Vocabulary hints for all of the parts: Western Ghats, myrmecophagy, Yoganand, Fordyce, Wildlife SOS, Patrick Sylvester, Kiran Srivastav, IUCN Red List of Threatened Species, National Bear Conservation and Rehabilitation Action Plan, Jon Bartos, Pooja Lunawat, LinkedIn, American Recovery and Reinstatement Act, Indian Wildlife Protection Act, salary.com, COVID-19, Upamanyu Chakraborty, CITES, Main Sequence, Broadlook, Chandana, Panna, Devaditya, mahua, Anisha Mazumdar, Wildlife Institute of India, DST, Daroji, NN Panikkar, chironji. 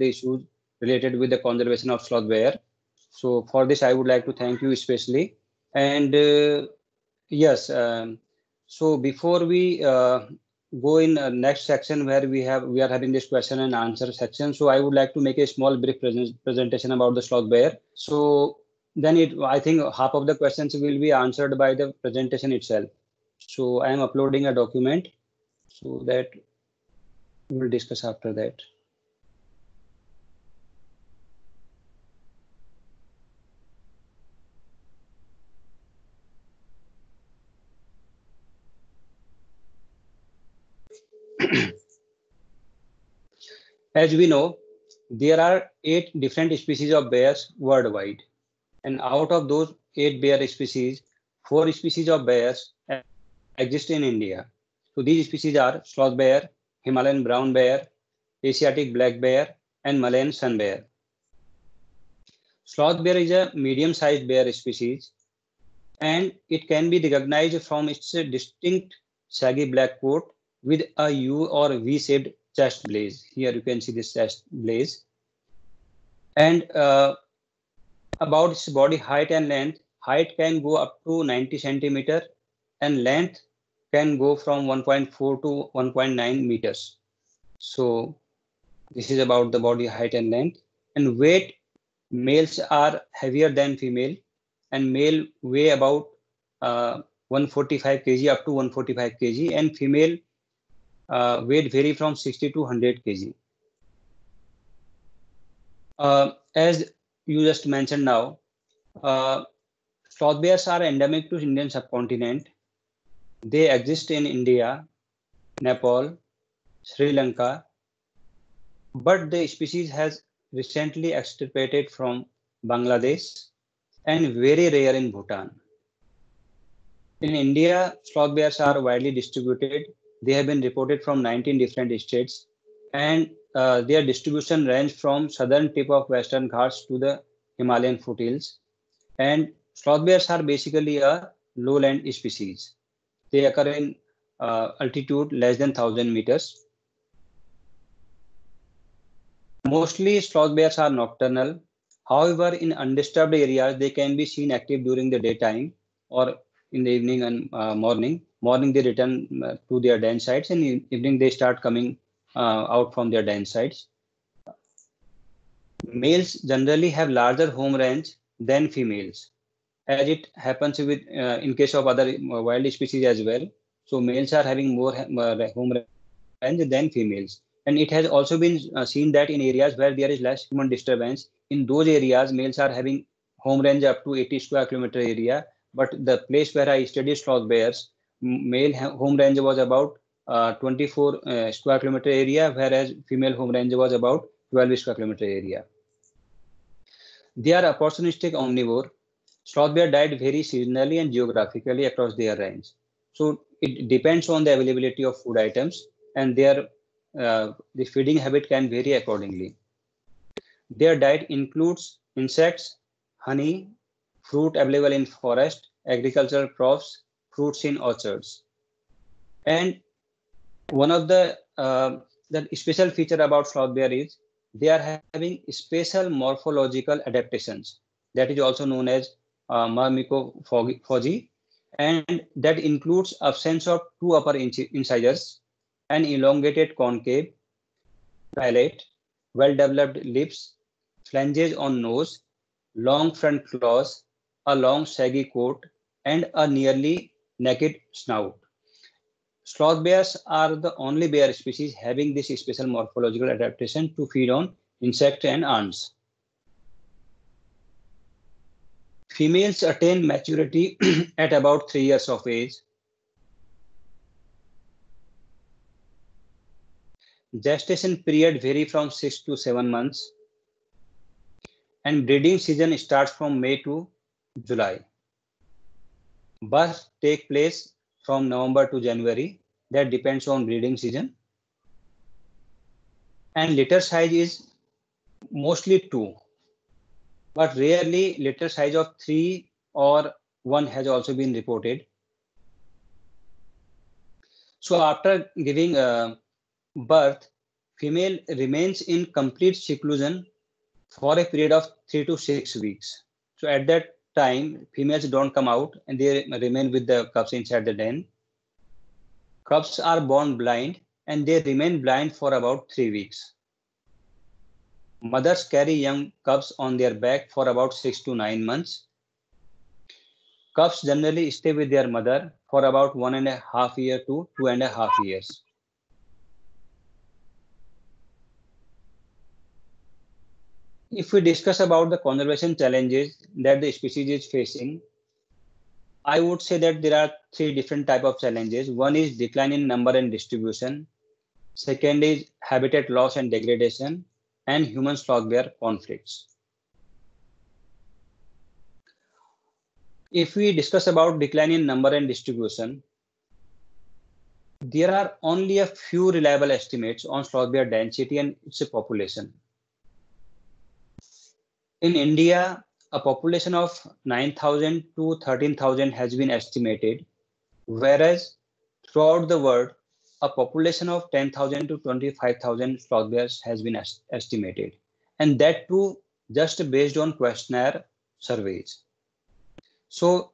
the issues related with the conservation of sloth bear. So for this, I would like to thank you especially. And so before we go in next section where we are having this question and answer section, so I would like to make a small brief presentation about the sloth bear. So then I think half of the questions will be answered by the presentation itself. So I am uploading a document so that we will discuss after that. As we know, there are 8 different species of bears worldwide, and out of those 8 bear species, 4 species of bears exist in India. So these species are sloth bear, Himalayan brown bear, Asiatic black bear, and Malayan sun bear. Sloth bear is a medium-sized bear species, and it can be recognized from its distinct shaggy black coat with a U or V-shaped chest blaze. Here you can see this chest blaze. And about its body height and length, height can go up to 90 centimeter and length can go from 1.4 to 1.9 meters. So this is about the body height and length. And weight, males are heavier than female, and male weigh about 145 kg up to 145 kg, and female weight vary from 60 to 100 kg. As you just mentioned now, sloth bears are endemic to Indian subcontinent. They exist in India, Nepal, Sri Lanka, but the species has recently extirpated from Bangladesh and very rare in Bhutan. In India, sloth bears are widely distributed. They have been reported from 19 different states, and their distribution range from southern tip of Western Ghats to the Himalayan foothills. And sloth bears are basically a lowland species. They occur in altitude less than 1,000 meters. Mostly sloth bears are nocturnal. However, in undisturbed areas, they can be seen active during the daytime or in the evening and morning. Morning, they return to their den sites, and in evening, they start coming out from their den sites. Males generally have larger home range than females, as it happens with in case of other wild species as well. So males are having more home range than females. And it has also been seen that in areas where there is less human disturbance, in those areas, males are having home range up to 80 square kilometer area. But the place where I studied sloth bears, male home range was about 24 square kilometer area, whereas female home range was about 12 square kilometer area. They are opportunistic omnivore. Sloth bear diet varies seasonally and geographically across their range. So it depends on the availability of food items, and their the feeding habit can vary accordingly. Their diet includes insects, honey, fruit available in forest, agricultural crops, fruits in orchards. And one of the special feature about sloth bear is they are having special morphological adaptations that is also known as myrmecophagy, and that includes absence of 2 upper incisors, an elongated concave palate, well-developed lips, flanges on nose, long front claws, a long shaggy coat, and a nearly naked snout. Sloth bears are the only bear species having this special morphological adaptation to feed on insects and ants. Females attain maturity at about 3 years of age. Gestation period varies from 6 to 7 months. And breeding season starts from May to July. Births take place from November to January. That depends on breeding season. And litter size is mostly 2. But rarely litter size of 3 or 1 has also been reported. So after giving birth, female remains in complete seclusion for a period of 3 to 6 weeks. So at that time, females don't come out and they remain with the cubs inside the den. Cubs are born blind and they remain blind for about 3 weeks. Mothers carry young cubs on their back for about 6 to 9 months. Cubs generally stay with their mother for about 1.5 years to 2.5 years. If we discuss about the conservation challenges that the species is facing, I would say that there are 3 different types of challenges. One is decline in number and distribution. Second is habitat loss and degradation, and human sloth bear conflicts. If we discuss about decline in number and distribution, there are only a few reliable estimates on sloth bear density and its population. In India, a population of 9,000 to 13,000 has been estimated, whereas throughout the world, a population of 10,000 to 25,000 sloth bears has been estimated, and that too just based on questionnaire surveys. So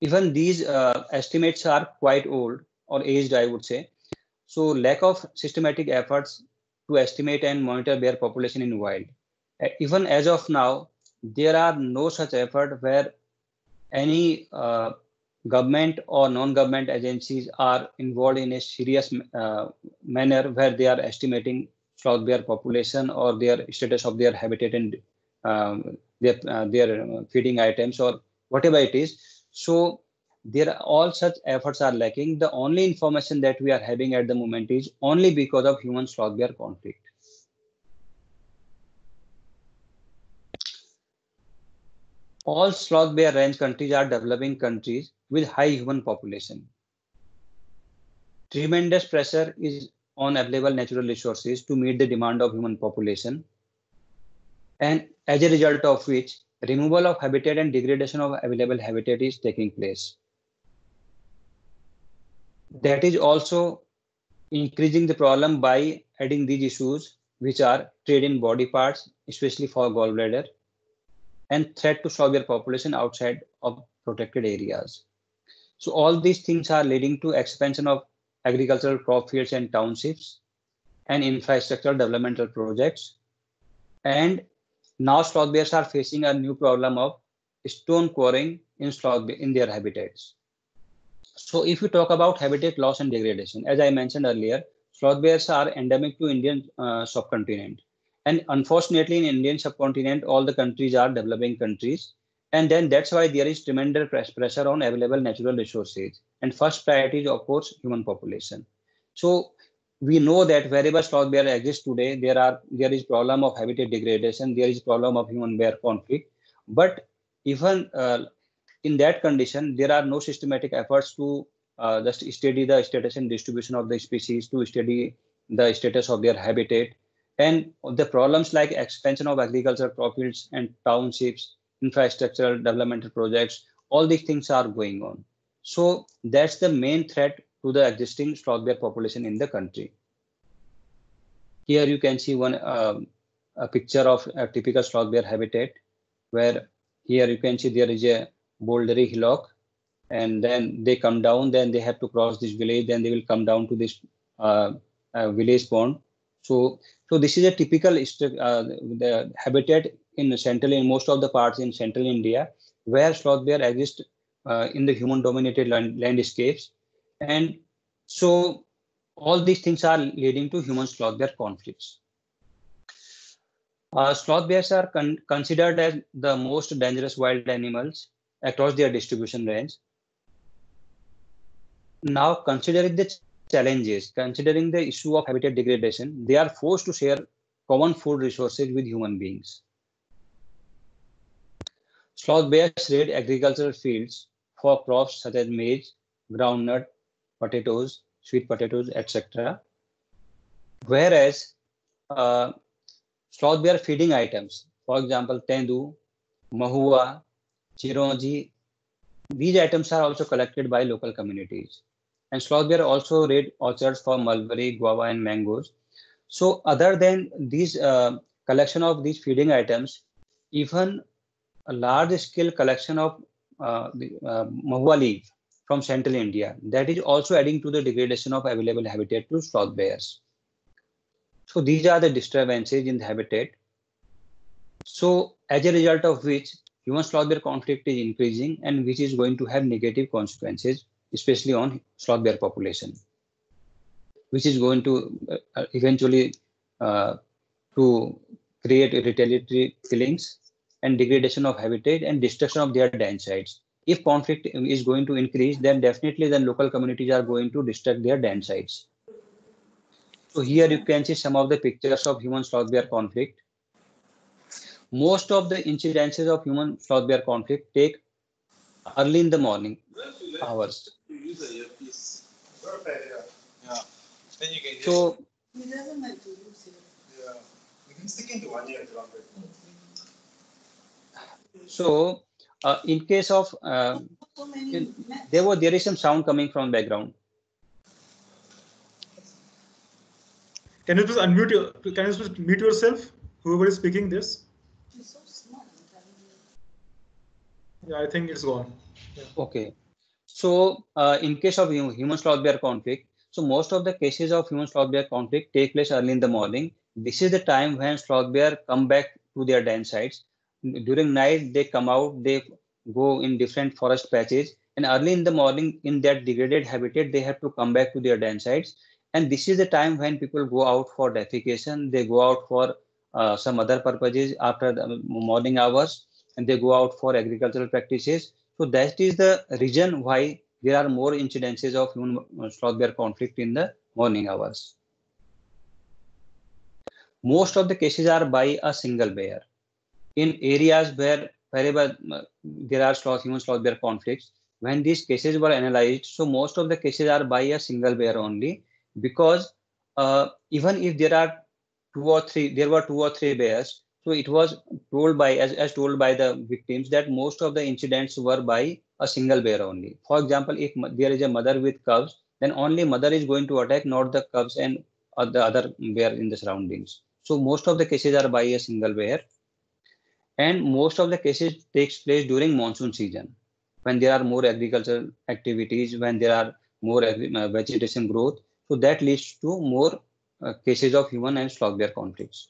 even these estimates are quite old or aged, I would say. So lack of systematic efforts to estimate and monitor bear population in wild. Even as of now, there are no such effort where any government or non-government agencies are involved in a serious manner where they are estimating sloth bear population or their status of their habitat and their feeding items or whatever it is. So there are all such efforts are lacking. The only information that we are having at the moment is only because of human sloth bear conflict. All sloth bear range countries are developing countries with high human population. Tremendous pressure is on available natural resources to meet the demand of human population, and as a result of which, removal of habitat and degradation of available habitat is taking place. That is also increasing the problem by adding these issues, which are trade in body parts, especially for gallbladder, and threat to sloth bear population outside of protected areas. So all these things are leading to expansion of agricultural crop fields and townships and infrastructural developmental projects. And now sloth bears are facing a new problem of stone quarrying in their habitats. So if we talk about habitat loss and degradation, as I mentioned earlier, sloth bears are endemic to Indian subcontinent. And unfortunately, in Indian subcontinent, all the countries are developing countries. And then that's why there is tremendous pressure on available natural resources. And first priority is, of course, human population. So we know that wherever sloth bear exists today, there is problem of habitat degradation, there is problem of human bear conflict. But even in that condition, there are no systematic efforts to just study the status and distribution of the species, to study the status of their habitat. And the problems like expansion of agricultural crop fields and townships, infrastructural developmental projects, all these things are going on. So that's the main threat to the existing sloth bear population in the country. Here you can see a picture of a typical sloth bear habitat, where here you can see there is a bouldery hillock, and then they come down, then they have to cross this village, then they will come down to this village pond. So this is a typical the habitat in most of the parts in central India, where sloth bear exist in the human-dominated landscapes. And so all these things are leading to human sloth bear conflicts. Sloth bears are considered as the most dangerous wild animals across their distribution range. Now, considering the challenges, considering the issue of habitat degradation, they are forced to share common food resources with human beings. Sloth bears raid agricultural fields for crops such as maize, groundnut, potatoes, sweet potatoes, etc. Whereas sloth bear feeding items, for example, tendu, mahua, chironji, these items are also collected by local communities. And sloth bear also raid orchards for mulberry, guava, and mangoes. So other than these collection of these feeding items, even a large-scale collection of mahua leaf from central India, that is also adding to the degradation of available habitat to sloth bears. So these are the disturbances in the habitat. So as a result of which, human sloth bear conflict is increasing, and which is going to have negative consequences, especially on sloth bear population, which is going to eventually to create retaliatory killings and degradation of habitat and destruction of their den sites. If conflict is going to increase, then definitely then local communities are going to destruct their den sites. So here you can see some of the pictures of human sloth bear conflict. Most of the incidences of human sloth bear conflict take early in the morning hours. So in case of there is some sound coming from background. Can you please unmute your, can you please mute yourself, whoever is speaking this? So small. Yeah, I think it's gone. Yeah. Okay. So in case of human sloth bear conflict, so most of the cases of human sloth bear conflict take place early in the morning. This is the time when sloth bear come back to their den sites. During night, they come out, they go in different forest patches, and early in the morning in that degraded habitat, they have to come back to their den sites. And this is the time when people go out for defecation, they go out for some other purposes after the morning hours, and they go out for agricultural practices. So that is the reason why there are more incidences of human sloth bear conflict in the morning hours. Most of the cases are by a single bear. In areas where wherever there are human sloth bear conflicts, when these cases were analyzed, so most of the cases are by a single bear only, because even if there are two or three bears, so it was told by told by the victims that most of the incidents were by a single bear only. For example, if there is a mother with cubs, then only mother is going to attack, not the cubs and the other bear in the surroundings. So most of the cases are by a single bear, and most of the cases takes place during monsoon season, when there are more agricultural activities, when there are more vegetation growth. So that leads to more cases of human and sloth bear conflicts.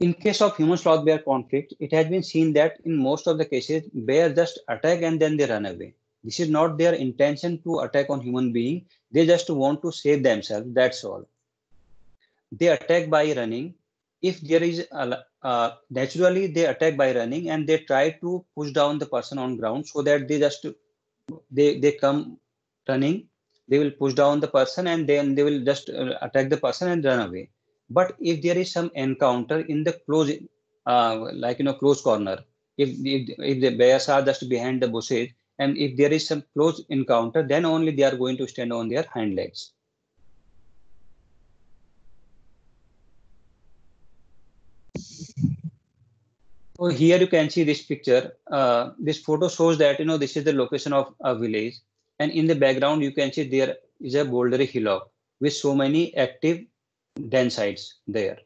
In case of human sloth bear conflict, it has been seen that in most of the cases, bears just attack and then they run away. This is not their intention to attack on human being. They just want to save themselves. That's all. They attack by running. If there is naturally they attack by running, and they try to push down the person on ground, so that they just they come running. They will push down the person, and then they will just attack the person and run away. But if there is some encounter in the close, close corner, if the bears are just behind the bushes, and if there is some close encounter, then only they are going to stand on their hind legs. So here you can see this picture. This photo shows that this is the location of a village, and in the background you can see there is a bouldery hillock with so many active den sites there.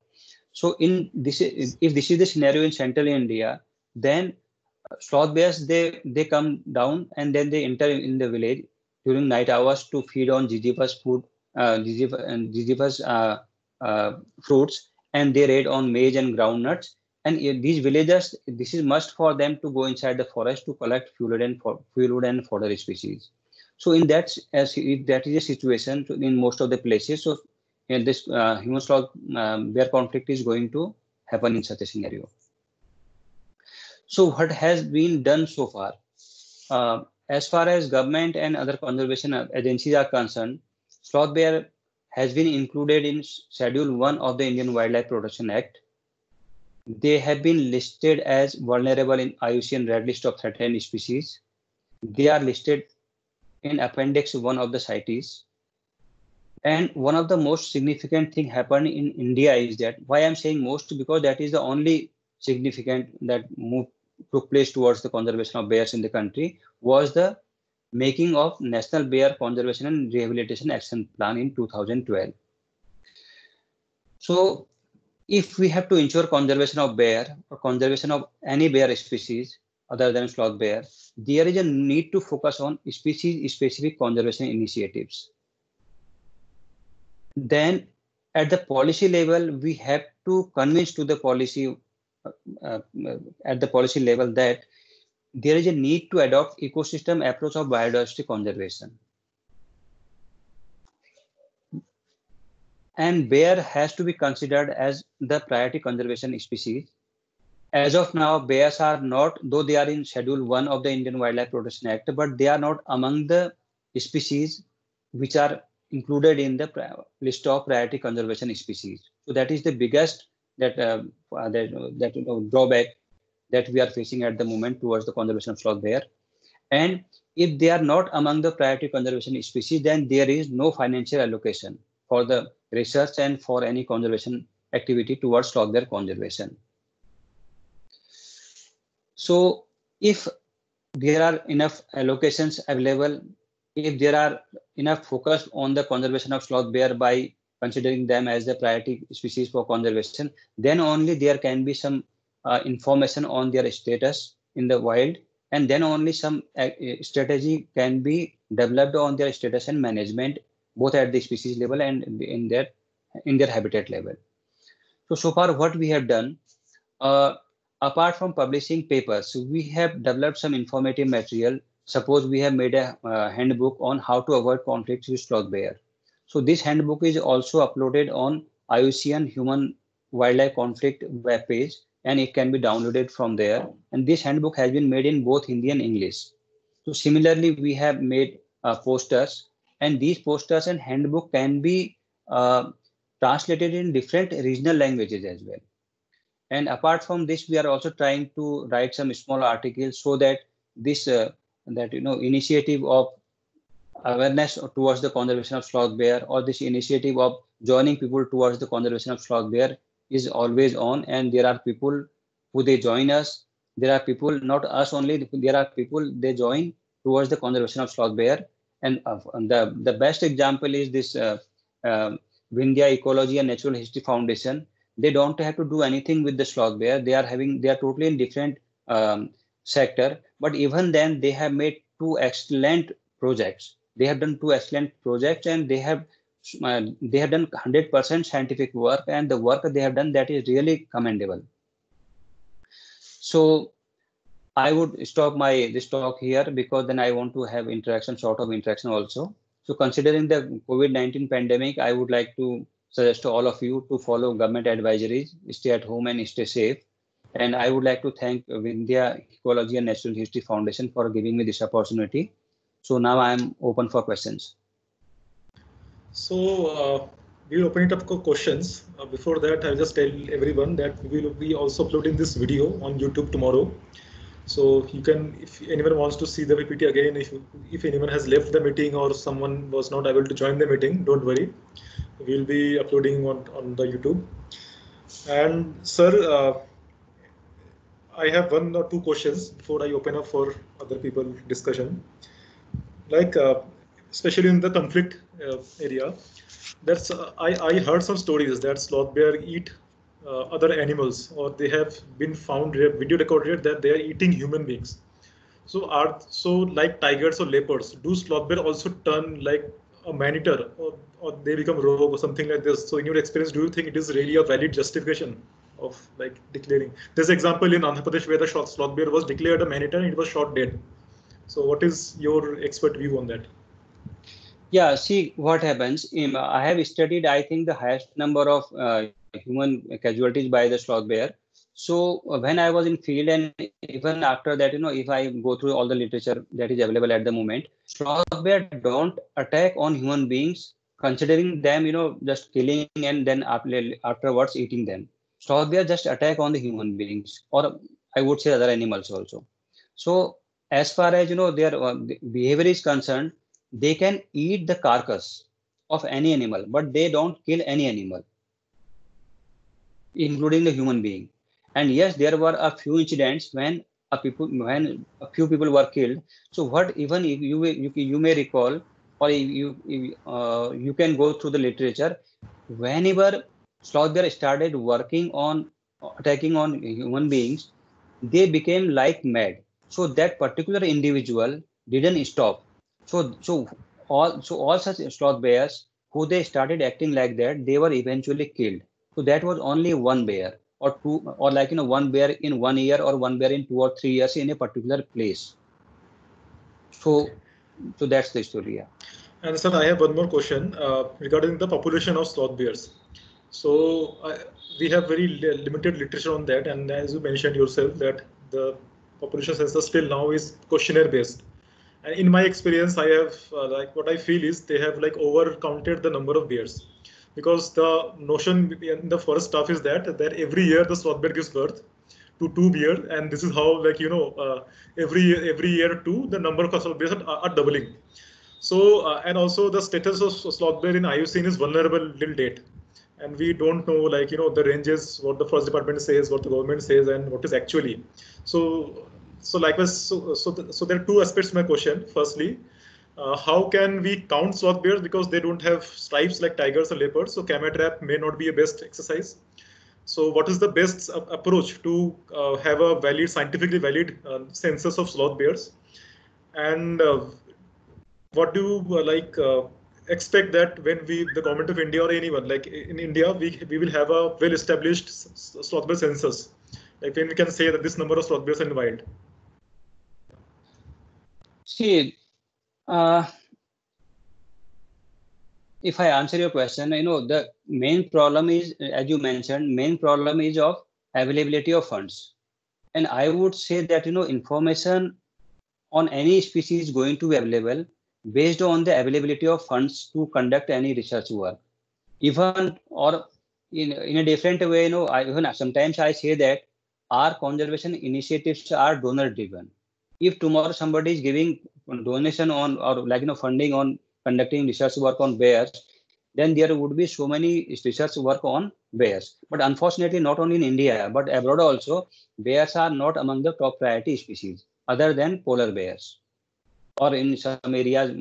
So in this, if this is the scenario in central India, then sloth bears they come down and then they enter in the village during night hours to feed on jejivas food, jejivas fruits, and they raid on maize and groundnuts. And these villagers, this is must for them to go inside the forest to collect fuel and fodder species. So in that, as if that is a situation in most of the places, so in this human sloth bear conflict is going to happen in such a scenario. So what has been done so far? As far as government and other conservation agencies are concerned, sloth bear has been included in Schedule 1 of the Indian Wildlife Protection Act. They have been listed as vulnerable in IUCN Red List of Threatened Species. They are listed in Appendix 1 of the CITES. And one of the most significant thing happened in India is that, why I'm saying most, because that is the only significant that move took place towards the conservation of bears in the country, was the making of National Bear Conservation and Rehabilitation Action Plan in 2012. So if we have to ensure conservation of bear or conservation of any bear species other than sloth bear, there is a need to focus on species-specific conservation initiatives. Then at the policy level, we have to convince to the policy at the policy level that there is a need to adopt ecosystem approach of biodiversity conservation. And bear has to be considered as the priority conservation species. As of now, bears are not, though they are in Schedule 1 of the Indian Wildlife Protection Act, but they are not among the species which are included in the list of priority conservation species. So that is the biggest drawback that we are facing at the moment towards the conservation of sloth bear. And if they are not among the priority conservation species, then there is no financial allocation for the research and for any conservation activity towards sloth bear conservation. So if there are enough allocations available, if there are enough focus on the conservation of sloth bear by considering them as the priority species for conservation, then only there can be some information on their status in the wild, and then only some strategy can be developed on their status and management, both at the species level and in their habitat level. So far what we have done, apart from publishing papers, we have developed some informative material. Suppose we have made a handbook on how to avoid conflicts with sloth bear. So this handbook is also uploaded on IUCN Human Wildlife Conflict webpage, and it can be downloaded from there. And this handbook has been made in both Hindi and English. So similarly, we have made posters, and these posters and handbook can be translated in different regional languages as well. And apart from this, we are also trying to write some small articles so that this initiative of awareness towards the conservation of sloth bear, or this initiative of joining people towards the conservation of sloth bear, is always on. And there are people who they join us. There are people, not us only, there are people they join towards the conservation of sloth bear. And the best example is this Vindhyan Ecology and Natural History Foundation. They don't have to do anything with the sloth bear. They are totally in different sector, but even then they have made two excellent projects. They have done two excellent projects, and they have done 100% scientific work, and the work they have done, that is really commendable. So I would stop this talk here, because then I want to have interaction, sort of interaction also. So considering the COVID-19 pandemic, I would like to suggest to all of you to follow government advisories, stay at home and stay safe. And I would like to thank Vindhyan Ecology and Natural History Foundation for giving me this opportunity. So now I am open for questions. So we'll open it up for questions. Before that, I'll just tell everyone that we will be also uploading this video on YouTube tomorrow. So you can, if anyone wants to see the PPT again, if anyone has left the meeting or someone was not able to join the meeting, don't worry. We'll be uploading on the YouTube. And sir, I have one or two questions before I open up for other people discussion. Like, especially in the conflict area, that's I heard some stories that sloth bear eat other animals, or they have been found video recorded that they are eating human beings. So like tigers or leopards, do sloth bear also turn like a man-eater, or they become rogue or something like this? So in your experience, do you think it is really a valid justification of like declaring? There's an example in Andhra Pradesh where the sloth bear was declared a man-eater and it was shot dead. So what is your expert view on that? Yeah, see what happens. I have studied, I think, the highest number of human casualties by the sloth bear. So when I was in field, and even after that, if I go through all the literature that is available at the moment, sloth bear don't attack on human beings, considering them, just killing and then afterwards eating them. Sloth bear just attack on the human beings, or I would say other animals also. So as far as their behavior is concerned, they can eat the carcass of any animal, but they don't kill any animal, including the human being. And yes, there were a few incidents when a few people were killed. So what even you may recall, or you can go through the literature, whenever sloth bear started working on attacking on human beings, they became like mad. So that particular individual didn't stop. So all such sloth bears who they started acting like that, they were eventually killed. So that was only one bear or two, or like one bear in 1 year or one bear in 2 or 3 years in a particular place. So that's the story. Yeah. And sir, I have one more question regarding the population of sloth bears. So we have very limited literature on that, and as you mentioned yourself that the population census till now is questionnaire based. And in my experience, I have what I feel is they have over counted the number of bears, because the notion in the forest staff is that every year the sloth bear gives birth to 2 bears, and this is how every year the number of sloth bears are doubling. So and also the status of sloth bear in IUCN is vulnerable till date, and we don't know the ranges, what the forest department says, what the government says, and what is actually. So there are 2 aspects to my question. Firstly, how can we count sloth bears, because they don't have stripes like tigers or leopards, so camera trap may not be a best exercise. So what is the best approach to have a valid, scientifically valid census of sloth bears? And what do you expect that when the government of India or anyone, in India, we will have a well-established sloth bear census, when we can say that this number of sloth bears are in the wild? See, if I answer your question, the main problem is, as you mentioned, main problem is of availability of funds. And I would say that, information on any species is going to be available based on the availability of funds to conduct any research work. Even, or in a different way, sometimes I say that our conservation initiatives are donor driven. If tomorrow somebody is giving donation on, or funding on conducting research work on bears, then there would be so many research work on bears. But unfortunately, not only in India, but abroad also, bears are not among the top priority species other than polar bears. Or in some areas,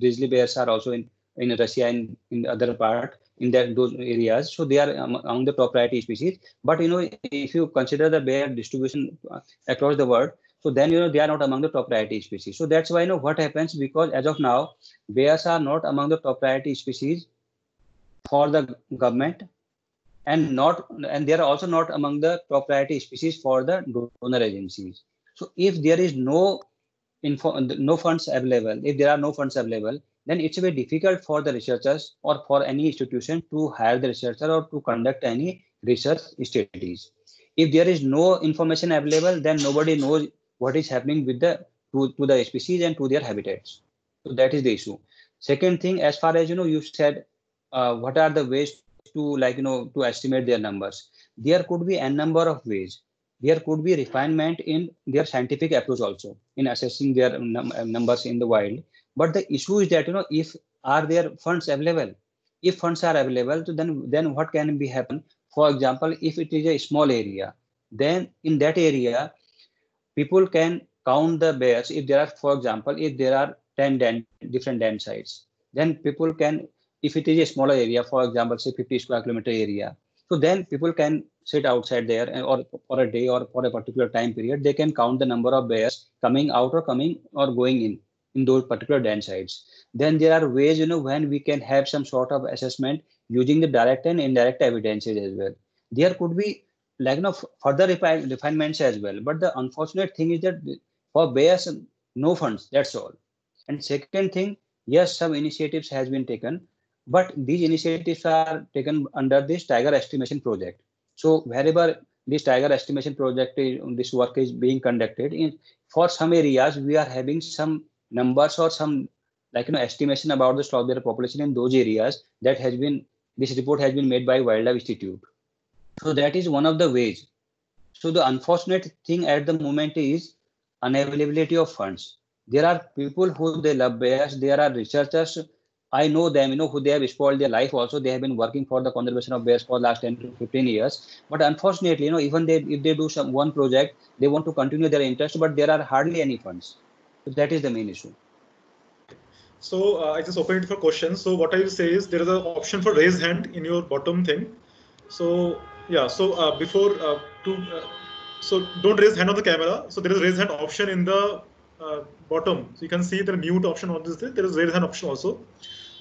grizzly bears are also in Russia and in the other part, in those areas. So they are among the top priority species. But, if you consider the bear distribution across the world, so then, they are not among the top priority species. So that's why, what happens, because as of now, bears are not among the top priority species for the government, and they are also not among the top priority species for the donor agencies. So if there is no funds available, if there are no funds available, then it's very difficult for the researchers or for any institution to hire the researcher or to conduct any research studies. If there is no information available, then nobody knows what is happening with to the species and to their habitats. So that is the issue. Second thing, as far as you said, what are the ways to to estimate their numbers? There could be a number of ways. There could be refinement in their scientific approach also in assessing their numbers in the wild. But the issue is that if are there funds available? If funds are available, so then what can be happen? For example, if it is a small area, then in that area, people can count the bears. If there are, for example, if there are 10 different dam sites, then people can, if it is a smaller area, for example, say 50 square kilometer area, so then people can sit outside there, and, or for a day or for a particular time period, they can count the number of bears coming out or coming or going in those particular dam sites. Then there are ways, when we can have some sort of assessment using the direct and indirect evidences as well. There could be further refinements as well. But the unfortunate thing is that for bears, no funds, that's all. And second thing, yes, some initiatives has been taken, but these initiatives are taken under this tiger estimation project. So wherever this tiger estimation project, this work is being conducted, for some areas, we are having some numbers or some estimation about the sloth bear population in those areas. That has been, this report has been made by Wildlife Institute. So that is one of the ways. So the unfortunate thing at the moment is unavailability of funds. There are people who they love bears. There are researchers I know them, you know, who they have spoiled their life also. They have been working for the conservation of bears for the last 10 to 15 years. But unfortunately, you know, even they, if they do some one project, they want to continue their interest, but there are hardly any funds. So that is the main issue. So I just opened it for questions. So what I will say is there is an option for raise hand in your bottom thing. So yeah, so so don't raise hand on the camera. So there is raise hand option in the bottom. So you can see the mute option on this. There is raise hand option also.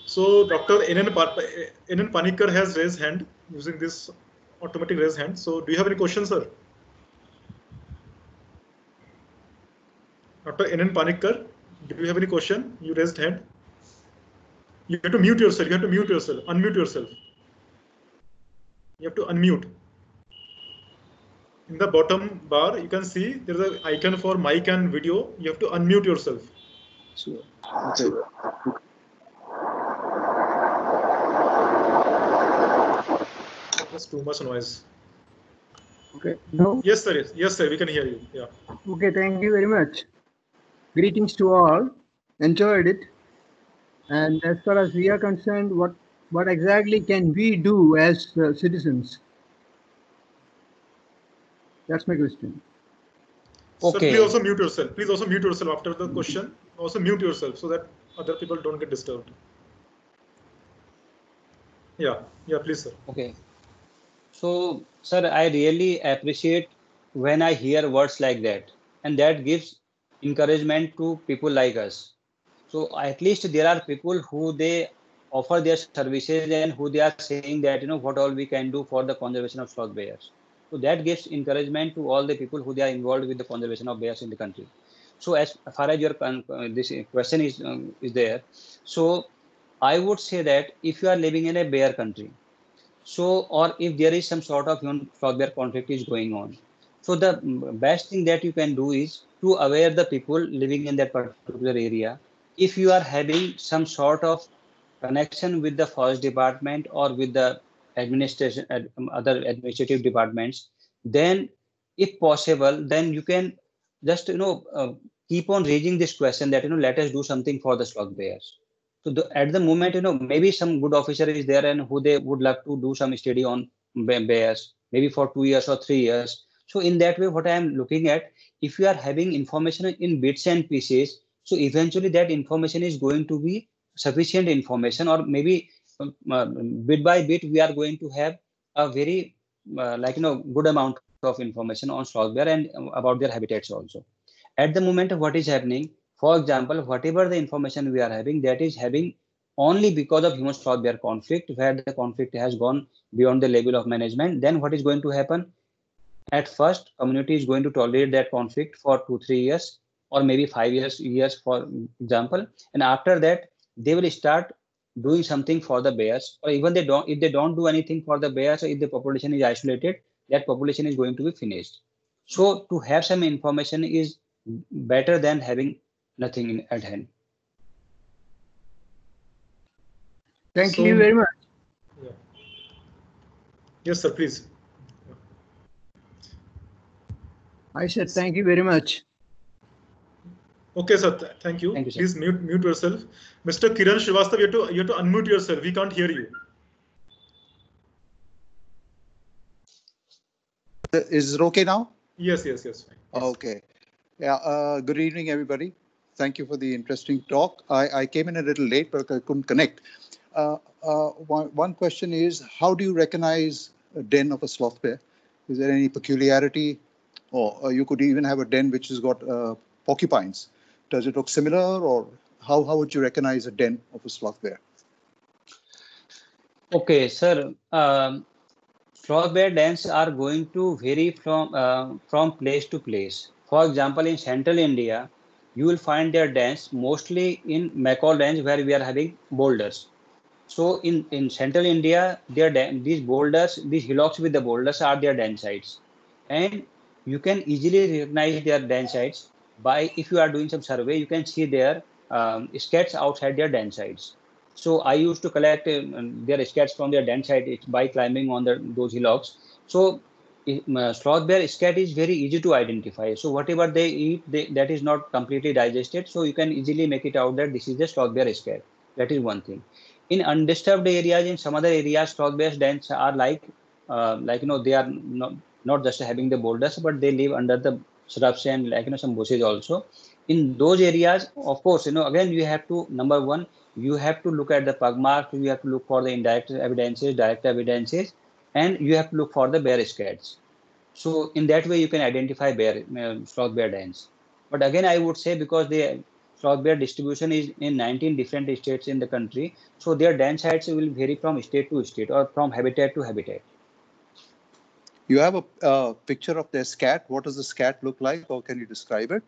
So Dr. NN Panikkar has raised hand using this automatic raise hand. So do you have any questions, sir? Dr. NN Panikkar, do you have any question? You raised hand. You have to mute yourself. You have to mute yourself. Unmute yourself. You have to unmute. In the bottom bar, you can see there's an icon for mic and video. You have to unmute yourself. Sure. Okay. That's too much noise. Okay. No. Yes, sir. Yes, sir. We can hear you. Yeah. Okay. Thank you very much. Greetings to all. Enjoyed it. And as far as we are concerned, what exactly can we do as citizens? That's my question. Okay. So please also mute yourself. Please also mute yourself after the question. Also mute yourself so that other people don't get disturbed. Yeah. Yeah, please, sir. Okay. So, sir, I really appreciate when I hear words like that, and that gives encouragement to people like us. So at least there are people who they offer their services and who they are saying that, you know, what all we can do for the conservation of sloth bears. So that gives encouragement to all the people who they are involved with the conservation of bears in the country. So as far as your this question is there, so I would say that if you are living in a bear country, so or if there is some sort of sloth bear conflict is going on, so the best thing that you can do is to aware the people living in that particular area. If you are having some sort of connection with the forest department or with the administration, other administrative departments, then if possible, then you can just, you know, keep on raising this question that, you know, let us do something for the sloth bears. So at the moment, you know, maybe some good officer is there and who they would love to do some study on bears, maybe for 2 years or 3 years. So in that way, what I am looking at, if you are having information in bits and pieces, so eventually that information is going to be sufficient information, or maybe bit by bit we are going to have a very like, you know, good amount of information on sloth bear and about their habitats also. At the moment, what is happening, for example, whatever the information we are having, that is having only because of human sloth bear conflict, where the conflict has gone beyond the level of management. Then what is going to happen? At first, community is going to tolerate that conflict for 2-3 years or maybe 5 years for example, and after that they will start doing something for the bears, or even they don't, if they don't do anything for the bears, or if the population is isolated, that population is going to be finished. So to have some information is better than having nothing at hand. Thank you very much. Yeah. Yes, sir, please. I said thank you very much. Okay, sir. Thank you. Thank you, sir. Please mute yourself. Mr. Kiran Srivastav, you have to unmute yourself. We can't hear you. Is it okay now? Yes, yes, yes. Yes. Okay. Yeah. Good evening, everybody. Thank you for the interesting talk. I came in a little late, but I couldn't connect. One question is, how do you recognize a den of a sloth bear? Is there any peculiarity? Or you could even have a den which has got porcupines. Does it look similar, or how would you recognize a den of a sloth bear? Okay, sir. Sloth bear dens are going to vary from place to place. For example, in central India, you will find their dens mostly in Makol Range, where we are having boulders. So in central India, these boulders, these hillocks with the boulders are their den sites, and you can easily recognize their den sites by, if you are doing some survey, you can see their sketches outside their den sites. So I used to collect their sketches from their den site by climbing on those hillocks. So sloth bear sketch is very easy to identify. So whatever they eat, that is not completely digested. So you can easily make it out that this is the sloth bear sketch. That is one thing. In undisturbed areas, in some other areas, rock-based dens are they are not just having the boulders, but they live under the shrubs and some bushes also. In those areas, of course, again, you have to, number one, you have to look at the pug marks, you have to look for the indirect evidences, direct evidences, and you have to look for the bear scats. So in that way, you can identify bear, sloth bear dens. But again, I would say, because the sloth bear distribution is in 19 different states in the country, so their den sites will vary from state to state or from habitat to habitat. You have a picture of their scat. What does the scat look like? How can you describe it?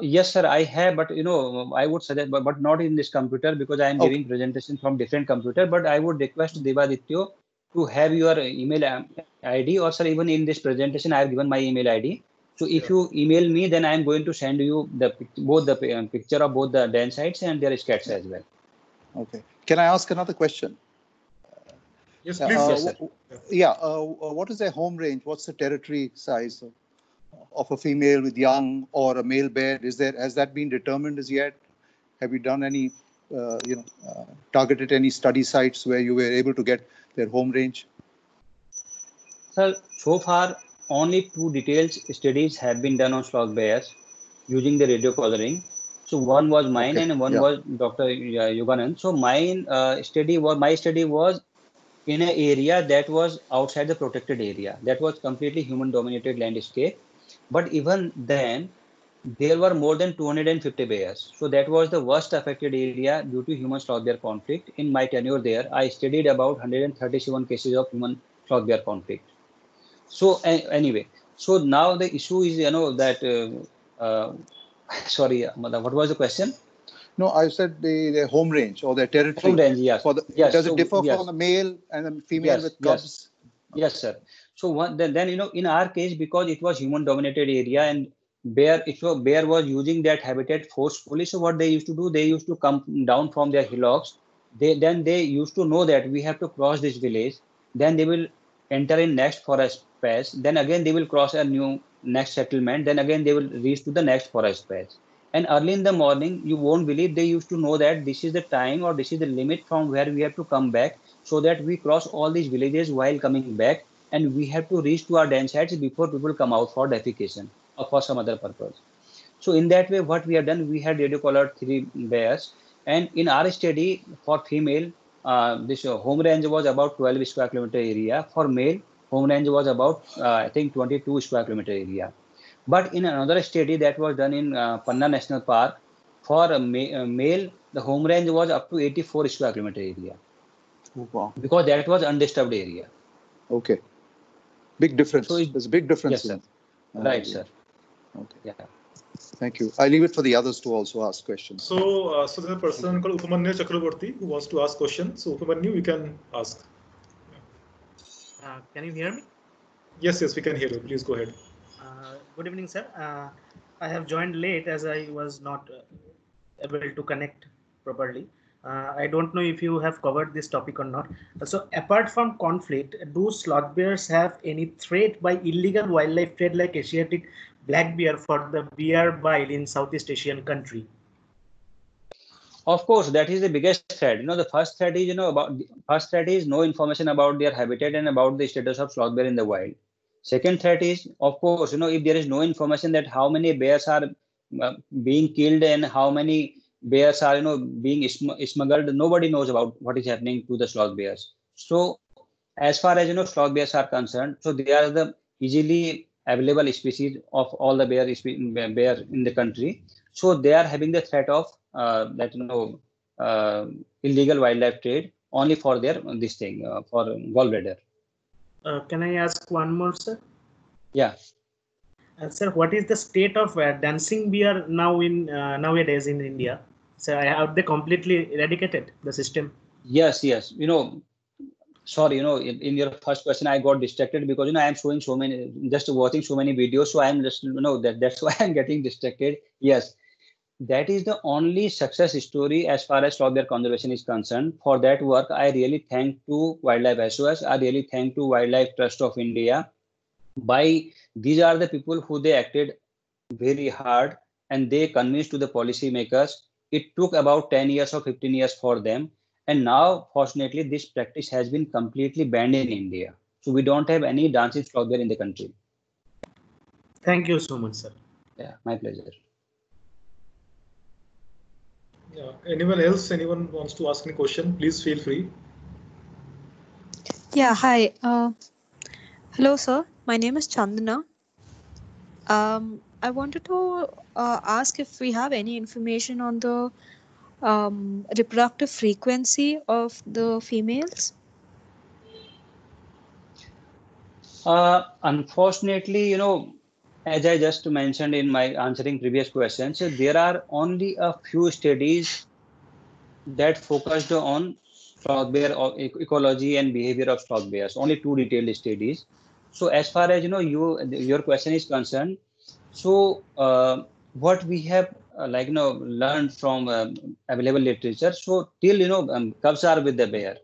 Yes, sir, I have, but I would suggest, but not in this computer, because I am giving presentation from different computer. But I would request Devaditya to have your email ID, or sir, even in this presentation, I have given my email ID. So if you email me, then I am going to send you the picture of both the den sites and their scats as well. Okay. Can I ask another question? Yes, please. What is their home range? What's the territory size of a female with young or a male bear? Has that been determined as yet? Have you done any, targeted any study sites where you were able to get their home range? Sir, so far only 2 detailed studies have been done on sloth bears using the radio collaring. So one was mine and one was Dr. Yoganand. So my study was in an area that was outside the protected area. That was completely human-dominated landscape. But even then, there were more than 250 bears. So that was the worst affected area due to human sloth bear conflict. In my tenure there, I studied about 137 cases of human sloth bear conflict. So anyway, so now the issue is, sorry, what was the question? No, I said the home range or the territory. Home range, yes. Does it differ from the male and the female with cubs? Yes, sir. So in our case, because it was human-dominated area and bear was using that habitat forcefully. So what they used to do, they used to come down from their hillocks. Then they used to know that we have to cross this village. Then they will enter in next forest patch. Then again they will cross a new next settlement. Then again they will reach to the next forest patch. And early in the morning, you won't believe, they used to know that this is the time or this is the limit from where we have to come back, so that we cross all these villages while coming back, and we have to reach to our den sites before people come out for defecation or for some other purpose. So in that way, what we have done, we had radio collared 3 bears, and in our study for female, this home range was about 12 square kilometer area. For male, home range was about, I think, 22 square kilometer area. But in another study that was done in Panna National Park, for a male, the home range was up to 84 square kilometer area. Oh, wow. Because that was undisturbed area. Okay. Big difference. So there's a big difference. Yes, sir. Right, sir. Okay. Yeah. Thank you. I leave it for the others to also ask questions. So, so there's a person called Upamanyu Chakraborty who wants to ask questions. So, Upamanyu, you can ask. Can you hear me? Yes, yes, we can hear you. Please go ahead. Good evening, sir. I have joined late as I was not able to connect properly. I don't know if you have covered this topic or not. So apart from conflict, do sloth bears have any threat by illegal wildlife trade like Asiatic black bear for the bear bile in Southeast Asian country? Of course, that is the biggest threat. The first threat is, no information about their habitat and about the status of sloth bear in the wild. Second threat is, of course, if there is no information that how many bears are being killed and how many bears are, being smuggled, nobody knows about what is happening to the sloth bears. So as far as, sloth bears are concerned, so they are the easily available species of all the bear in the country. So they are having the threat of illegal wildlife trade only for their, for gallbladder. Can I ask one more, sir? Yeah. Sir, what is the state of dancing bear now in nowadays in India? Sir, are they completely eradicated the system? Yes, yes. Sorry, in your first question, I got distracted because I am showing so many, just watching so many videos. So I am just that's why I'm getting distracted. Yes, that is the only success story as far as sloth bear conservation is concerned. For that work, I really thank to Wildlife SOS. I really thank to Wildlife Trust of India. These are the people who they acted very hard, and they convinced to the policy makers It took about 10 years or 15 years for them. And now, fortunately, this practice has been completely banned in India. So we don't have any dancing flock there in the country. Thank you so much, sir. Yeah, my pleasure. Yeah. Anyone else? Anyone wants to ask any question? Please feel free. Yeah, hi. Hello, sir. My name is Chandana. I wanted to ask if we have any information on the reproductive frequency of the females. Unfortunately, you know, as I just mentioned in my answering previous questions, so there are only a few studies that focused on stock bear ecology and behavior of stock bears. Only two detailed studies. So as far as you know, your question is concerned, so what we have like, you know, learned from available literature. So till, you know, cubs are with the bear,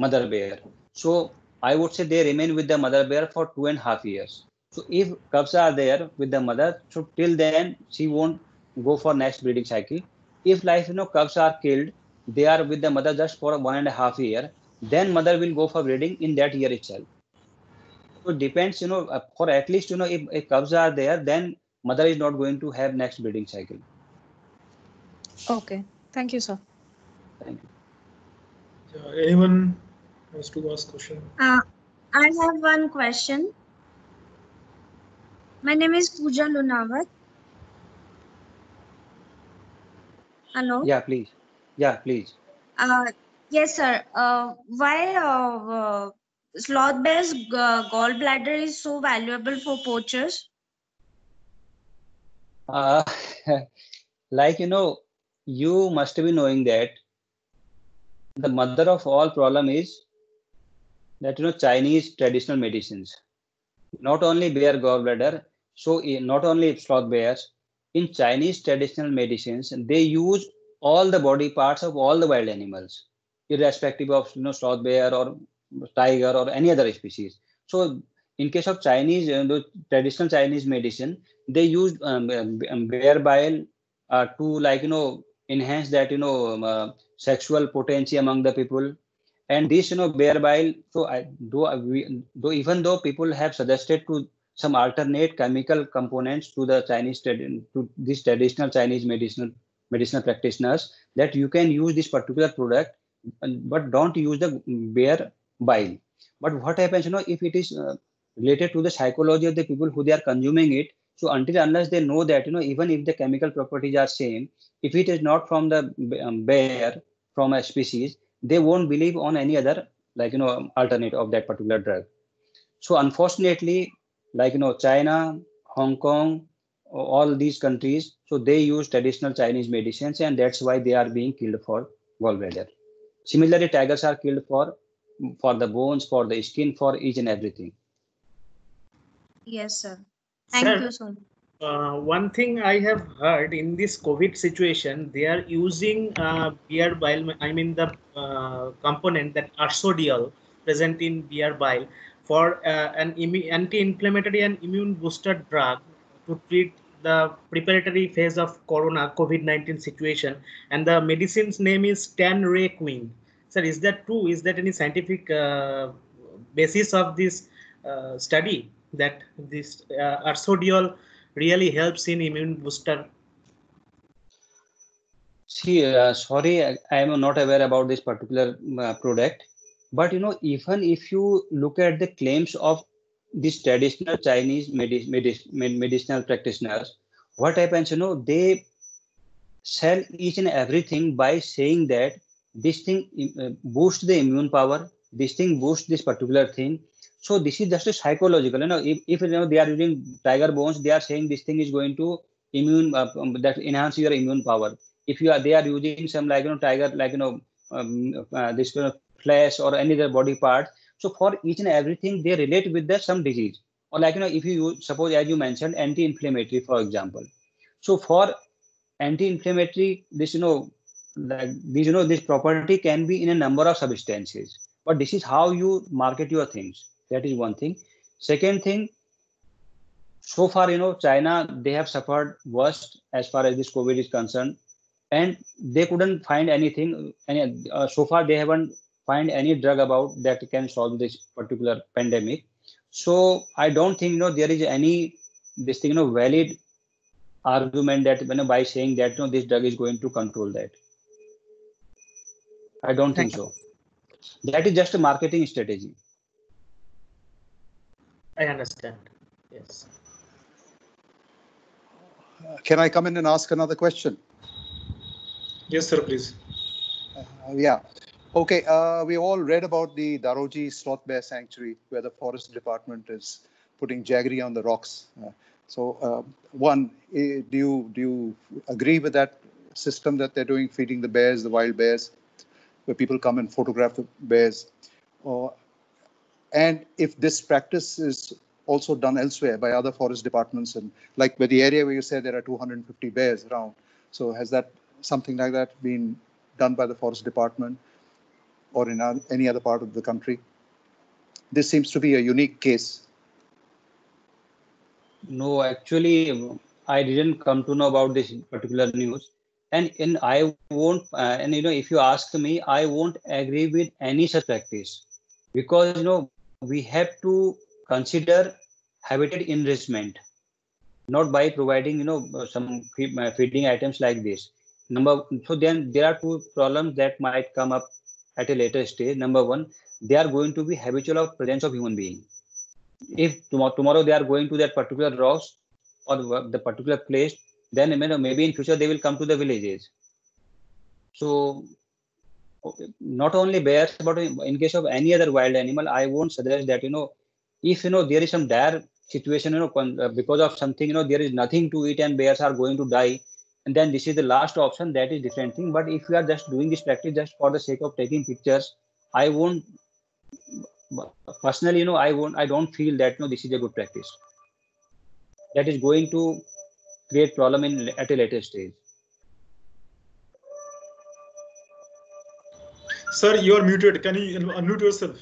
mother bear. So I would say they remain with the mother bear for 2.5 years. So if cubs are there with the mother, so till then she won't go for next breeding cycle. If like, you know, cubs are killed, they are with the mother just for 1.5 years, then mother will go for breeding in that year itself. So it depends, you know, for at least, you know, if cubs are there, then mother is not going to have next breeding cycle. Okay, thank you, sir. Thank you. Anyone wants to ask a question? I have one question. My name is Pooja Lunawat. Hello? Yeah, please. Yeah, please. Yes, sir. Why sloth bear's gallbladder is so valuable for poachers? Like, you know, you must be knowing that the mother of all problem is that, you know, Chinese traditional medicines, not only bear gallbladder. So not only sloth bears, in Chinese traditional medicines, they use all the body parts of all the wild animals, irrespective of, you know, sloth bear or tiger or any other species. So in case of Chinese, the traditional Chinese medicine, they used bear bile to, like, you know, enhance that, you know, sexual potency among the people. And this, you know, bear bile, so even though people have suggested to some alternate chemical components to the Chinese, to these traditional Chinese medicinal practitioners, that you can use this particular product, but don't use the bear bile. But what happens, you know, if it is related to the psychology of the people who they are consuming it, so until unless they know that, you know, even if the chemical properties are same, if it is not from the bear, from a species, they won't believe on any other, like, you know, alternate of that particular drug. So unfortunately, like, you know, China, Hong Kong, all these countries, so they use traditional Chinese medicines, and that's why they are being killed for gallbladder. Similarly, tigers are killed for the bones, for the skin, for each and everything. Yes, sir. Thank you, sir. One thing I have heard in this COVID situation, they are using bear bile, I mean the component that arsodiol present in bear bile for an anti-inflammatory and immune booster drug to treat the preparatory phase of corona COVID-19 situation, and the medicine's name is tanrequine. Sir, is that true? Is that any scientific basis of this study that this arsodiol really helps in immune booster? See, sorry, I am not aware about this particular product. But, you know, even if you look at the claims of these traditional Chinese medicinal practitioners, what happens, you know, they sell each and everything by saying that this thing boosts the immune power, this thing boosts this particular thing. So this is just a psychological, you know, if you know, they are using tiger bones, they are saying this thing is going to that enhance your immune power. If they are using some, like, you know, tiger, like, you know, this kind of flesh or any other body part. So for each and everything, they relate with some disease, or, like, you know, if you use, suppose as you mentioned, anti-inflammatory, for example. So for anti-inflammatory, this, you know, like these, you know, this property can be in a number of substances, but this is how you market your things. That is one thing. Second thing, so far, you know, China, they have suffered worst as far as this COVID is concerned. and they couldn't find anything. So far, they haven't find any drug about that can solve this particular pandemic. So I don't think there is any valid argument that by saying that this drug is going to control that. I don't think so. That is just a marketing strategy. I understand. Yes. Can I come in and ask another question? Yes, sir, please. Yeah. Okay. We all read about the Daroji Sloth Bear Sanctuary, where the Forest Department is putting jaggery on the rocks. Do you agree with that system that they're doing, feeding the bears, the wild bears, where people come and photograph the bears? And if this practice is also done elsewhere by other forest departments, and like by the area where you say there are 250 bears around, so has that something like that been done by the forest department or in any other part of the country? This seems to be a unique case. No, actually, I didn't come to know about this particular news. And I won't, and if you ask me, I won't agree with any such practice, because we have to consider habitat enrichment, not by providing some feeding items like this. So then there are two problems that might come up at a later stage. Number one, they are going to be habitual of presence of human being. If tomorrow they are going to that particular rocks or the particular place, then maybe in future they will come to the villages. So not only bears, but in case of any other wild animal, I won't suggest that, if there is some dire situation, because of something, there is nothing to eat and bears are going to die, and then this is the last option, that is different thing. But if you are just doing this practice just for the sake of taking pictures, I won't, personally, I don't feel that this is a good practice. That is going to create problem at a later stage. Sir, you are muted. Can you unmute yourself?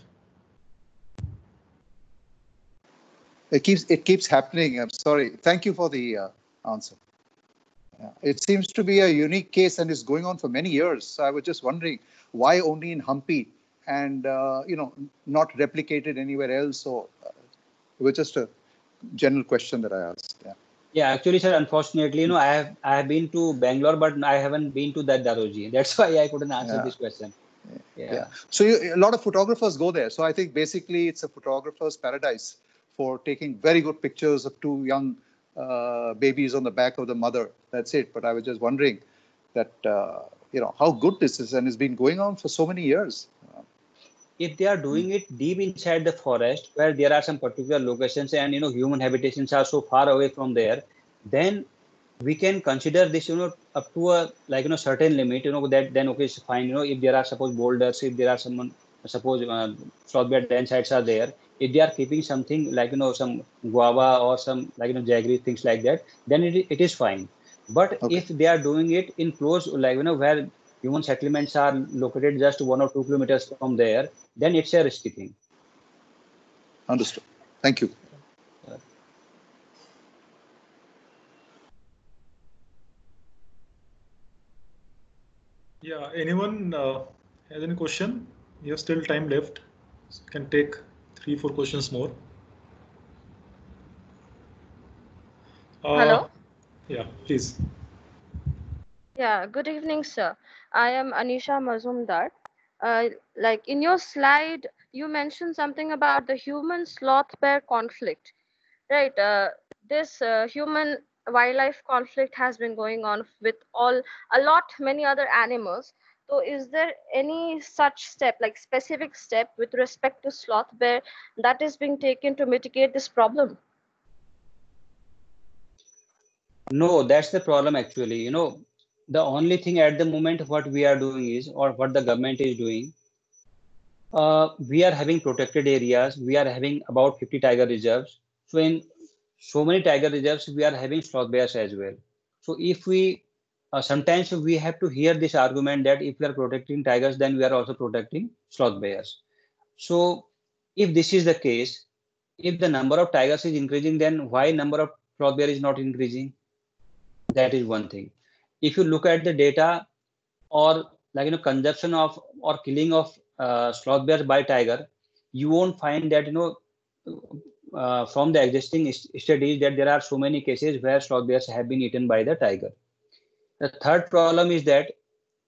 It keeps happening. I'm sorry. Thank you for the answer. Yeah. It seems to be a unique case and is going on for many years. So I was just wondering why only in Hampi and not replicated anywhere else. So it was just a general question that I asked. Yeah. Yeah, actually, sir, unfortunately, I have been to Bangalore, but I haven't been to that Daroji. That's why I couldn't answer this question. Yeah. So a lot of photographers go there. So I think basically it's a photographer's paradise for taking very good pictures of two young babies on the back of the mother. That's it. But I was just wondering that, how good this is, and it's been going on for so many years. If they are doing it deep inside the forest, where there are some particular locations and human habitations are so far away from there, then we can consider this up to a certain limit, that then okay, it's fine. If there are suppose boulders, if there are sloth bear den sites are there, if they are keeping something like some guava or some jaggery, things like that, then it is fine. But if they are doing it in close, where human settlements are located just 1 or 2 kilometers from there, then it's a risky thing. Understood. Thank you. Yeah, anyone has any question? You have still time left. So you can take 3-4 questions more. Hello? Yeah, please. Yeah, good evening, sir. I am Anisha Mazumdar. In your slide, you mentioned something about the human sloth bear conflict, right? This human wildlife conflict has been going on with many other animals. So is there any such step, specific step with respect to sloth bear that is being taken to mitigate this problem? No, that's the problem actually, The only thing at the moment what we are doing is, or what the government is doing, we are having protected areas. We are having about 50 tiger reserves. So in so many tiger reserves, we are having sloth bears as well. So if we, sometimes we have to hear this argument that if we are protecting tigers, then we are also protecting sloth bears. So if this is the case, if the number of tigers is increasing, then why number of sloth bears is not increasing? That is one thing. if you look at the data, or like consumption of or killing of sloth bears by tiger, you won't find that from the existing studies that there are so many cases where sloth bears have been eaten by the tiger. The third problem is that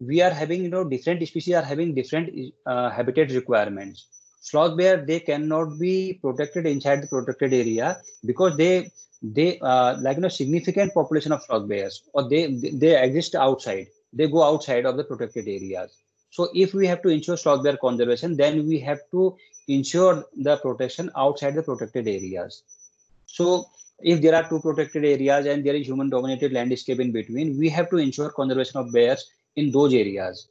we are having different species are having different habitat requirements. Sloth bear, they cannot be protected inside the protected area because they significant population of sloth bears, or they exist outside. They go outside of the protected areas. So if we have to ensure sloth bear conservation, then we have to ensure the protection outside the protected areas. So if there are two protected areas and there is human dominated landscape in between, we have to ensure conservation of bears in those areas.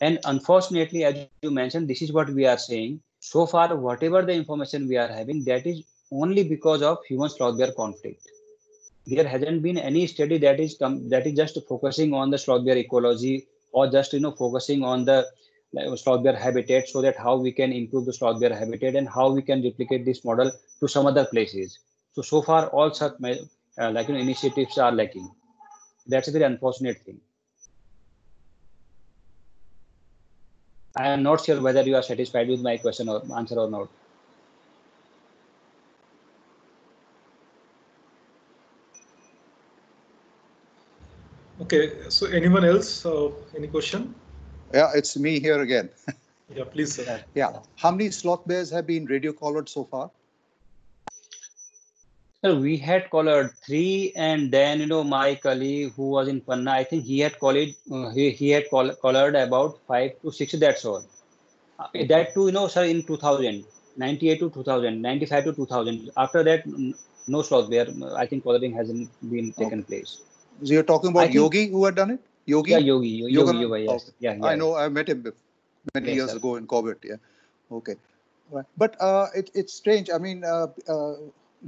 And unfortunately, as you mentioned, this is what we are saying. So far, whatever the information we are having, that is only because of human sloth bear conflict. There hasn't been any study that is just focusing on the sloth bear ecology, or just focusing on the sloth bear habitat, so that how we can improve the sloth bear habitat and how we can replicate this model to some other places. So far all such initiatives are lacking. That's a very unfortunate thing. I am not sure whether you are satisfied with my question or answer or not. Okay, so anyone else? Any question? Yeah, it's me here again. Yeah, please, sir. Yeah. How many sloth bears have been radio-collared so far? Sir, we had collared 3, and then my colleague who was in Panna, I think he had collared about 5 to 6. That's all. That too, sir, in 2000, 98 to 2000, 95 to 2000. After that, no sloth bear. I think collaring hasn't been taken place. So you're talking about Yogi, who had done it? Yogi? Yeah, Yogi, yes. Yeah, I know, I met him many years ago in Corbett, yeah. Okay. Right. But it's strange. I mean,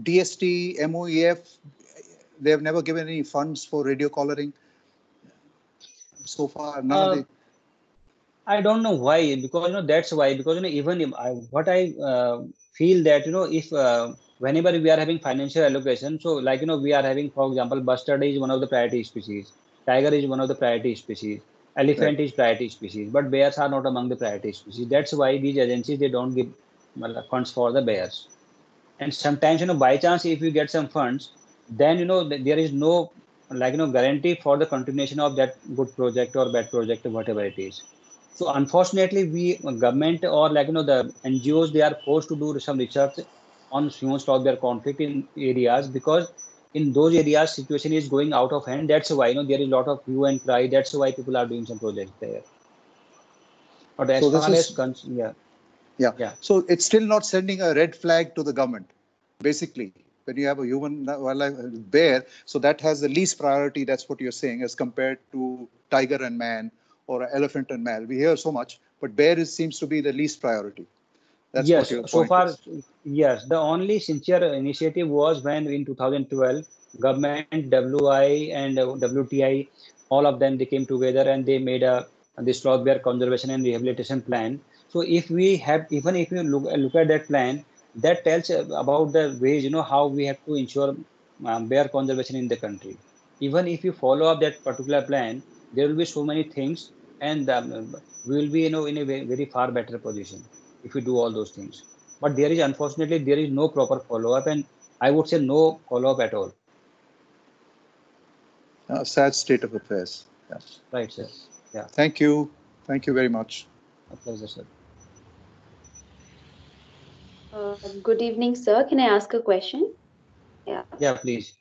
DST, MOEF, they have never given any funds for radio collaring so far. I don't know why, because, that's why, because, even if I feel that, if... whenever we are having financial allocation, so we are having, for example, bustard is one of the priority species, tiger is one of the priority species, elephant is priority species, but bears are not among the priority species. That's why these agencies, they don't give funds for the bears. And sometimes, by chance, if you get some funds, then, there is no, guarantee for the continuation of that good project or bad project or whatever it is. So unfortunately, we, government or the NGOs, they are forced to do some research on human sloth bear conflict in areas, because in those areas situation is going out of hand. That's why there is a lot of hue and cry. That's why people are doing some projects there. But as far as so it's still not sending a red flag to the government. Basically, when you have a human wildlife bear, so that has the least priority. That's what you're saying, as compared to tiger and man or elephant and man. We hear so much, but bear seems to be the least priority. That's yes, so far, yes. The only sincere initiative was when in 2012, government, WI and WTI, all of them, they came together and they made the Sloth Bear Conservation and Rehabilitation Plan. So if we have, even if you look at that plan, that tells about the ways, how we have to ensure bear conservation in the country. Even if you follow up that particular plan, there will be so many things, and we will be, in a very far better position if you do all those things. But there is, unfortunately, there is no proper follow-up, and I would say no follow-up at all. A sad state of affairs. Yeah. Right, sir. Yeah. Thank you. Thank you very much. A pleasure, sir. Good evening, sir. Can I ask a question? Yeah. Yeah, please.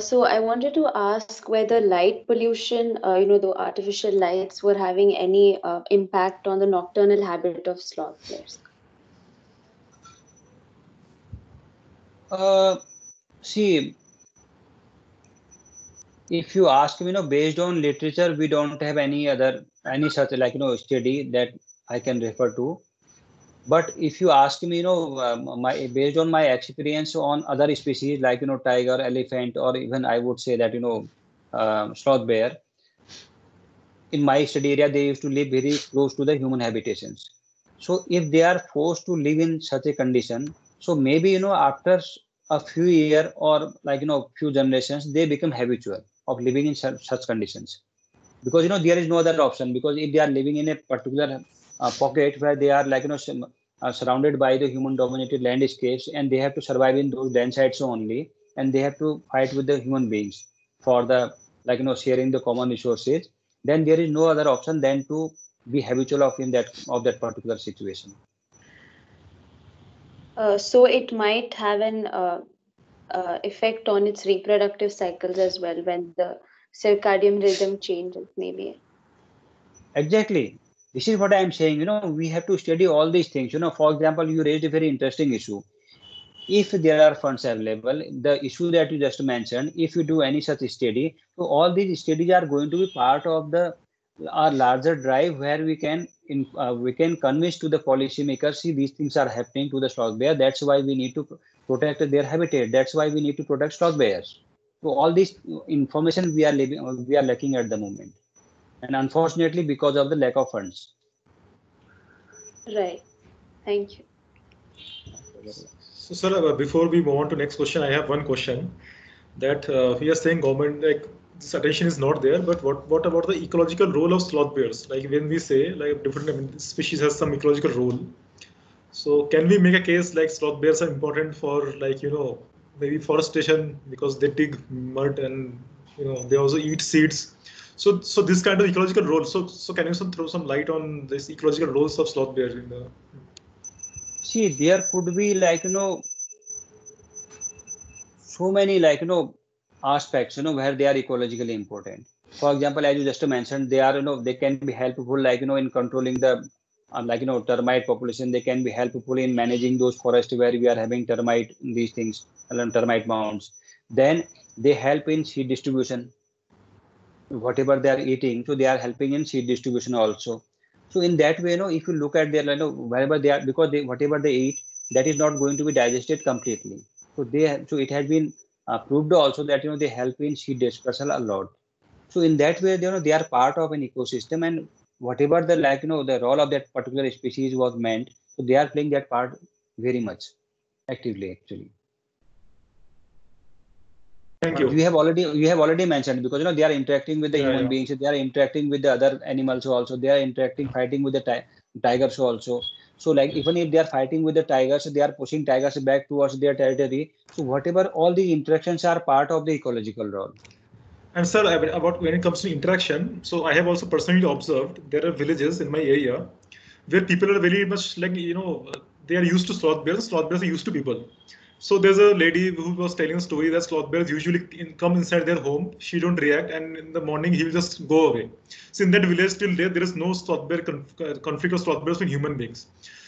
So I wanted to ask whether light pollution, the artificial lights, were having any impact on the nocturnal habit of sloth bears. See, if you ask me, based on literature, we don't have any such study that I can refer to. But if you ask me, based on my experience on other species like, tiger, elephant, or even I would say that, sloth bear, in my study area, they used to live very close to the human habitations. So if they are forced to live in such a condition, so maybe, after a few years or few generations, they become habitual. of living in such conditions, because there is no other option. Because if they are living in a particular pocket where they are surrounded by the human dominated landscapes, and they have to survive in those landscapes only, and they have to fight with the human beings for the sharing the common resources, then there is no other option than to be habitual of that particular situation. So it might have an effect on its reproductive cycles as well when the circadian rhythm changes, maybe. Exactly. This is what I am saying. We have to study all these things. For example, you raised a very interesting issue. If there are funds available, the issue that you just mentioned, if you do any such study, so all these studies are going to be part of our larger drive, where we can convince to the policymakers, see, these things are happening to the stock bear. That's why we need to protect their habitat. That's why we need to protect stock bears. So all this information we are lacking at the moment, and unfortunately because of the lack of funds. Right. Thank you. So, sir, before we move on to next question, I have one question that we are saying government this attention is not there, but what about the ecological role of sloth bears? Like when we say different species has some ecological role, so can we make a case sloth bears are important for maybe forestation, because they dig mud and they also eat seeds. So this kind of ecological role. So can you throw some light on this ecological roles of sloth bears in the? See, there could be so many aspects where they are ecologically important. For example, as you just mentioned, they are they can be helpful in controlling the termite population. They can be helpful in managing those forests where we are having termite mounds. Then they help in seed distribution, whatever they are eating, so they are helping in seed distribution also. So in that way, if you look at their wherever they are, because whatever they eat, that is not going to be digested completely, so it has been proved also that they help in seed dispersal a lot. So in that way, they are part of an ecosystem, and whatever the the role of that particular species was meant, so they are playing that part very much actively actually. Thank you. You have already mentioned, because they are interacting with the human beings, they are interacting with the other animals also, they are fighting with the tigers also. So even if they are fighting with the tigers, they are pushing tigers back towards their territory. So whatever, all the interactions are part of the ecological role. And sir, about when it comes to interaction, so I have also personally observed there are villages in my area where people are very much they are used to sloth bears. Sloth bears are used to people. So there's a lady who was telling a story that sloth bears usually come inside their home. She don't react, and in the morning he will just go away. So in that village till there is no sloth bear conflict of sloth bears with human beings.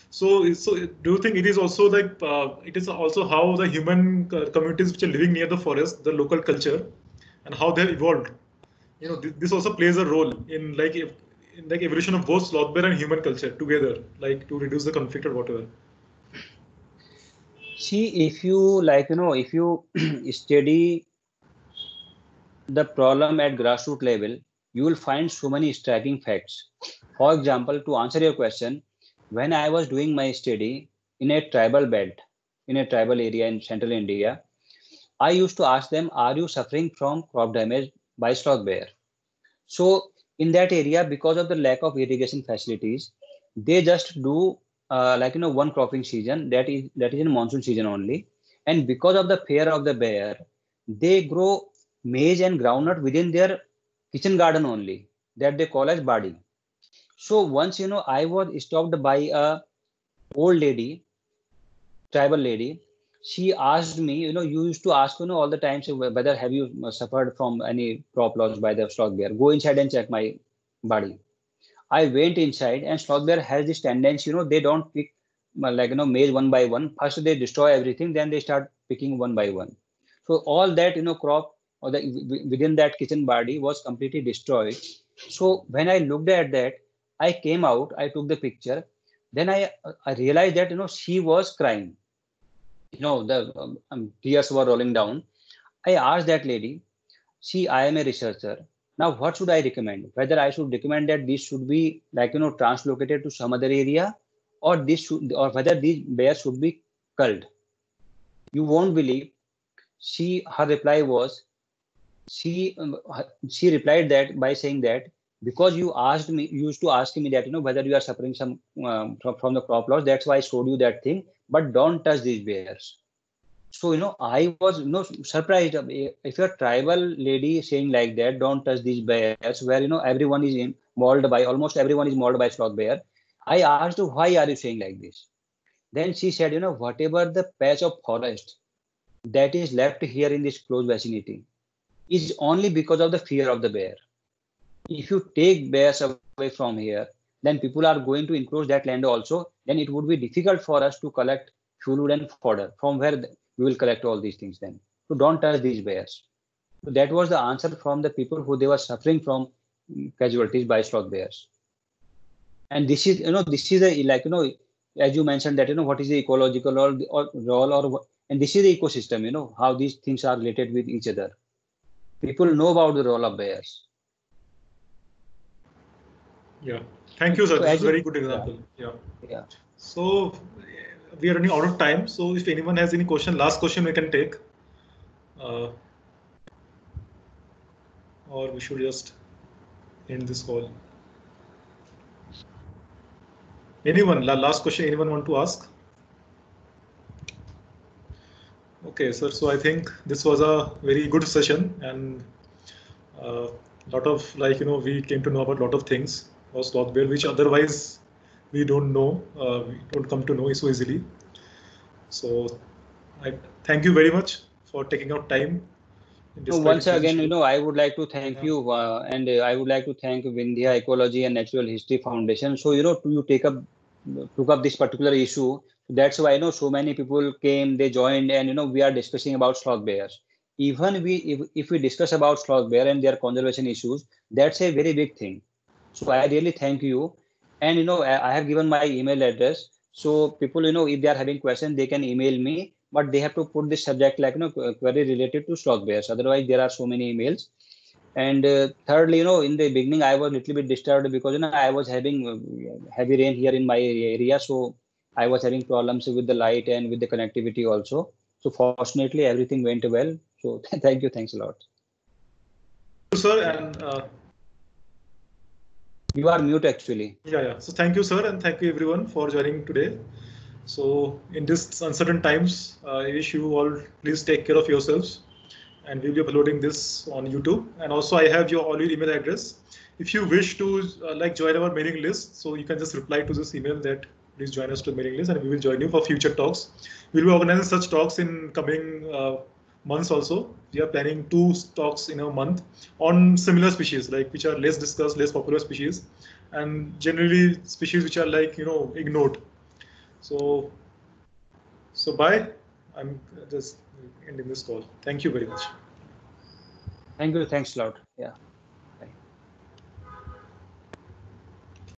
So do you think it is also it is also how the human communities which are living near the forest, the local culture, and how they have evolved? This also plays a role in evolution of both sloth bear and human culture together, to reduce the conflict or whatever. See, if you if you study the problem at grassroots level, you will find so many striking facts. For example, to answer your question, when I was doing my study in a tribal belt, in a tribal area in central India, I used to ask them, are you suffering from crop damage by sloth bear? So in that area, because of the lack of irrigation facilities, they just do one cropping season, that is in monsoon season only, and because of the fear of the bear, they grow maize and groundnut within their kitchen garden only, that they call as badi. So once I was stopped by a old lady, tribal lady. She asked me, you used to ask all the time, so whether have you suffered from any crop loss by the sloth bear? Go inside and check my badi. I went inside, and sloth bear has this tendency, they don't pick maize one by one. First they destroy everything, then they start picking one by one. So all that crop or within that kitchen body was completely destroyed. So when I looked at that, I came out, I took the picture, then I realized that she was crying, the tears were rolling down. I asked that lady, see, I am a researcher. Now, what should I recommend? Whether I should recommend that this should be translocated to some other area, or whether these bears should be culled. You won't believe. Her reply was, she replied that by saying that, because you asked me, used to ask me that, you know, whether you are suffering some from the crop loss, that's why I showed you that thing, but don't touch these bears. So, you know, I was surprised. If you're a tribal lady saying like that, don't touch these bears, where, you know, everyone is mauled by, almost everyone is mauled by sloth bear. I asked her, why are you saying like this? Then she said, you know, whatever the patch of forest that is left here in this close vicinity is only because of the fear of the bear. If you take bears away from here, then people are going to encroach that land also. Then it would be difficult for us to collect fuel and fodder from where we will collect all these things then. So don't touch these bears. So that was the answer from the people who they were suffering from casualties by sloth bears. And this is, you know, this is a, like, you know, as you mentioned that, you know, what is the ecological role or, and this is the ecosystem, you know, how these things are related with each other. People know about the role of bears. Yeah. Thank you, sir. So this is a very good example. Yeah. Yeah. So we are running out of time. So if anyone has any question, last question we can take. Or we should just end this call. Anyone, last question anyone want to ask? Okay, sir. So I think this was a very good session, and lot of, like, you know, we came to know about lot of things for sloth bear, which otherwise we don't know, we don't come to know so easily. So I thank you very much for taking out time. So once again, you know, I would like to thank you, and I would like to thank Vindhyan Ecology and Natural History Foundation. So, you know, you took up this particular issue. That's why, you know, so many people came, they joined, and, you know, we are discussing about sloth bears. Even if we discuss about sloth bear and their conservation issues, that's a very big thing. So I really thank you. And, you know, I have given my email address. So people, you know, if they are having questions, they can email me, but they have to put this subject, like, you know, query related to sloth bears. Otherwise, there are so many emails. And thirdly, you know, in the beginning, I was a little bit disturbed because, you know, I was having heavy rain here in my area. So I was having problems with the light and with the connectivity also. So fortunately, everything went well. So thank you. Thanks a lot. Thank you, sir. And you are mute actually. Yeah, yeah. So thank you, sir. And thank you everyone for joining today. So in these uncertain times, I wish you all, please take care of yourselves. And we'll be uploading this on YouTube. And also I have all your email address. If you wish to join our mailing list, so you can just reply to this email that please join us to the mailing list, and we will join you for future talks. We'll be organizing such talks in coming months also. We are planning 2 talks in a month on similar species, like which are less discussed, less popular species, and generally species which are, like, you know, ignored. So bye. I'm just ending this call. Thank you very much. Thank you. Thanks a lot. Yeah.